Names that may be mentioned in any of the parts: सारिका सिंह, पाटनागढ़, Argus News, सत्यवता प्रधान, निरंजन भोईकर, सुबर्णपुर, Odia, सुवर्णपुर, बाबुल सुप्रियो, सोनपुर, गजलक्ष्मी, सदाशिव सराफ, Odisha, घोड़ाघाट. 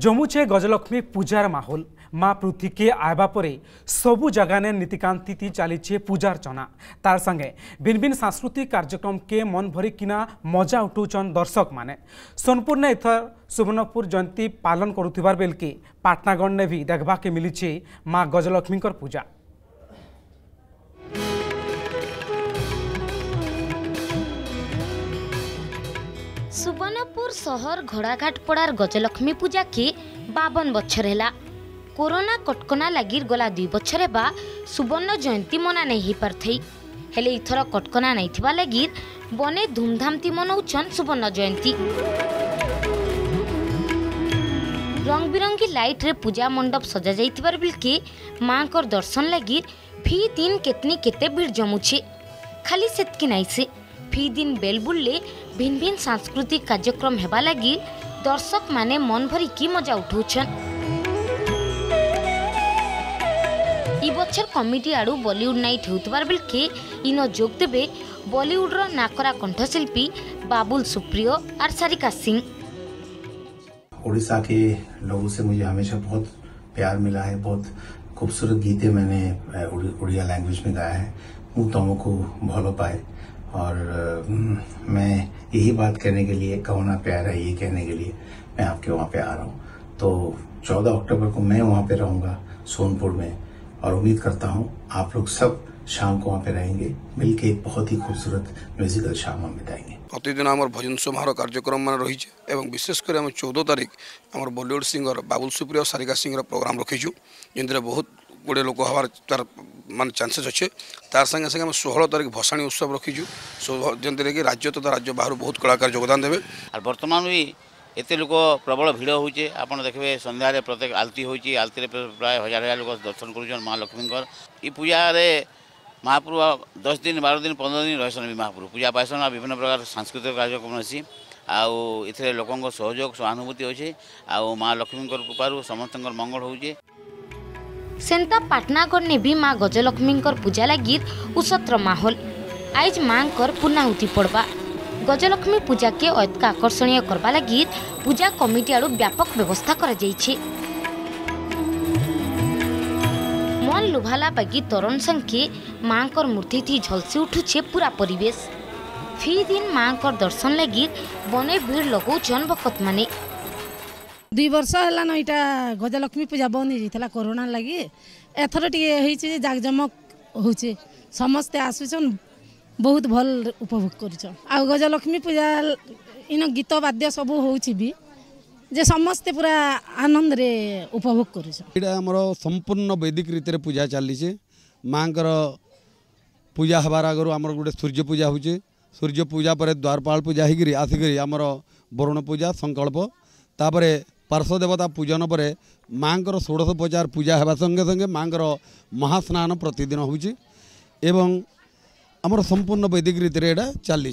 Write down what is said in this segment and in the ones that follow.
जमुचे गजलक्ष्मी पूजार माहौल माँ पृथ्वी के आवा पर सबु जगह ने नीतिकांति चली पूजार्चना तार संगे भिन्न भिन्न सांस्कृतिक कार्यक्रम के मन भरी किना मजा उठाउछन दर्शक माने। सोनपुर ने इथर सुबर्णपुर जयंती पालन करुथिबार बेलके पाटनागढ़ ने भी देखबा के मिली माँ गजलक्ष्मी पूजा। सुबर्णपुर शहर घोड़ाघाट पड़ार गजलक्ष्मी पूजा के 52 बछर है। कोरोना कटकना लगी गला 2 बछर बा सुवर्ण जयंती मना नहीं पार्थई हेले इथर कटकना नहीं थिबा लगी बने धूमधाम ती मनाउछन सुवर्ण जयंती। रंग बिरंगी लाइट रे पूजा मंडप सजा जाइतिबार बिलके मां कर दर्शन लगी फी दिन केतनी केते भीड़ जमुछी। खाली सेतकी नहीं से फी दिन बेलबुल्ले भिन्न भिन्न सांस्कृतिक कार्यक्रम हेबा लगी दर्शक माने मन भरी की मजा उठाउछन। इ बच्चर कमिटी आड़ू बॉलीवुड नाइट होतबार बेलके इनो जोग देबे बॉलीवुड रो नाकरा कंठशिल्पी बाबुल सुप्रियो और सारिका सिंह। उड़ीसा के लोगों से मुझे हमेशा बहुत प्यार मिला है। बहुत खूबसूरत गीतें मैंने उड़िया लैंग्वेज में गाया है। मुझ तमों को भलो पाए और मैं यही बात कहने के लिए कहोना प्यार है, ये कहने के लिए मैं आपके वहाँ पे आ रहा हूँ। तो 14 अक्टूबर को मैं वहाँ पे रहूँगा सोनपुर में और उम्मीद करता हूँ आप लोग सब शाम को वहाँ पे रहेंगे, मिलके एक बहुत ही खूबसूरत म्यूजिकल शाम हम बिताएंगे। प्रतिदिन हमारे भजन समारोह कार्यक्रम मान रही है और विशेषकर हम 14 तारीख हमारे Bollywood singer बाबुल सुप्रियो सारिका सिंह programme रखीचु जिनसे बहुत गुड़े लोक हमार तार मान चांसेस अच्छे। तार संगे संगे 16 तारीख भसाणी उत्सव रखीचु जमीन कि राज्य तथा राज्य बाहर बहुत कलाकार योगदान देवे। और बर्तमान भी एत लोक प्रबल भिड़ हो देखिए सन्धार प्रत्येक आलती होती आलती प्राय हजार हजार लोग दर्शन कर माँ लक्ष्मी ये पूजा रे महाप्रभु 10 दिन 12 दिन 15 दिन रही महाप्रभु पूजा पाइसन आ विभिन्न प्रकार सांस्कृतिक कार्यक्रम अच्छी आउ लोक सहयोग सहानुभूति अच्छे आउ माँ लक्ष्मी कृपार समस्त मंगल होचे। सेंता पाटनागढ़ ने भी माँ गजलक्ष्मी पूजा लगी उषत्र माहौल आज माँ पूर्णाहुति पड़वा गजलक्ष्मी पूजा के अत्यधिक आकर्षणीय करवा लगी पूजा कमिटी आड़ व्यापक व्यवस्था करा जाइछे। मन लुभाला बागी तरण संगे माँ कर मूर्ति थी झलसी उठुछे पूरा परिवेश। फी दिन माँ कर दर्शन लगी बने भीड़ लगौन भक्त माने। 2 वर्ष हलान एटा गजलक्ष्मी पूजा बंद हो जाता कोरोना लगी एथर टे जाकजमक होचे समस्ते आसुचन बहुत भल उपभोग कर गजलक्ष्मी पूजा इन गीत वाद्य सब भी जे समस्ते पूरा आनंद रे उपभोग कर संपूर्ण वैदिक रीतिर पूजा चली माँ पूजा हबार आगर आम गोटे सूर्य पूजा होचे। सूर्य पूजा पर द्वारपाल पूजा आसिक आमर वरुण पूजा संकल्प तापर पार्श्व देवता पूजन पर माँ षोडशोपचार पूजा होगा संगे संगे माँ महास्नान प्रतिदिन होची आमर संपूर्ण वैदिक रीति रे चली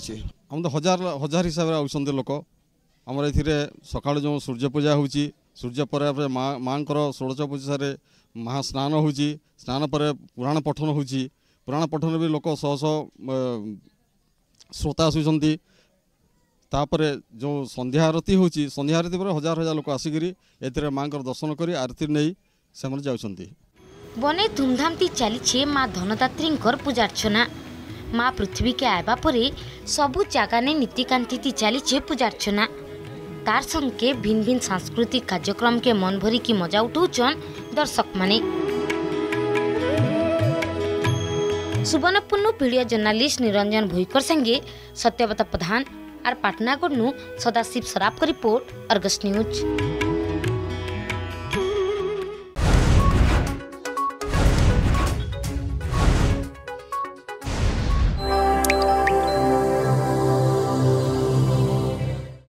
हजार हजार हिसाब से आउसंदे लोक आमर ए सकाल जो सूर्य पूजा होची सूर्य पर माँ षोड़श पूजा रे महास्नान होची स्नान पर पुराण पठन होची पुराण पठन भी लोक शह शह श्रोता आसुचंती तापरे जो संध्या आरती होची संध्या आरती पर हजार हजार लोक आसिकी ए माँ दर्शन कर आरती नहीं से जाउचंती। बने धूमधाम चली माँ धनदात्री पूजार्चना माँ पृथ्वी के आवा पर सबु जगह ने नीतिकांति चली पूजार्चना तार संगे भिन्न भिन्न सांस्कृतिक कार्यक्रम के मन भरी की मजा उठाउछन दर्शक माने। सुवर्णपुर वीडियो जर्नालीस्ट निरंजन भोईकर संगे सत्यवता प्रधान और पाटनागढ़ सदाशिव सराफ की रिपोर्ट अर्गस न्यूज।